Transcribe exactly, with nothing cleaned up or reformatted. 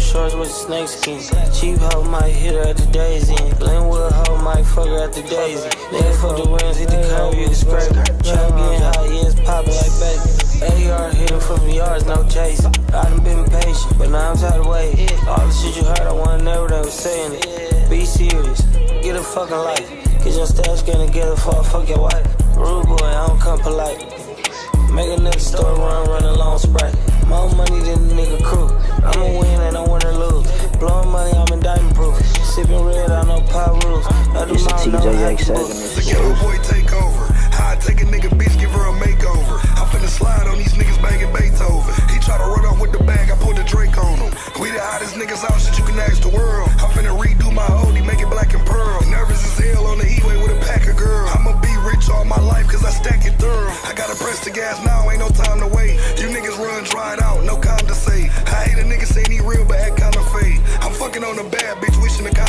shorts with a snake skin. Cheap hoe might hit her at the daisy. Glenwood hoe might fuck her at the daisy. Nigga fuck the rims, hit the curb, you the scraper. Champion high, yeah, it's poppin' like bacon. A R hitting from the yards, no chase. I done been patient, but now I'm tired of waiting. All the shit you heard, I wasn't never that was saying it. Be serious, get a fucking life. Get your stash getting together for a fucking wife. Rude boy, I don't come polite. Make a nigga store run, run a long sprite. More money than a nigga crew. I'ma win and I wanna lose. Blowing money, I'm indictment proof. Sipping red, I know pop rules. Other mom know how to book. Secure boy take over. How I take a nigga bitch, give her a makeover. I'm finna slide on these niggas banging Beethoven. He try to run off with the bag, I pulled the Drake on him. We the hottest niggas out, shit you can ask the world. I'm finna redo my oldie, make it black and pearl. Nervous as hell on the E-way with a pack of girls. I'ma be rich all my life, cause I stack it thorough. I gotta press the gas now, ain't no time to wait. You niggas run dry out, no condom to say. I hate a nigga saying he real, but act kinda fake. I'm fucking on a bad bitch, wishing the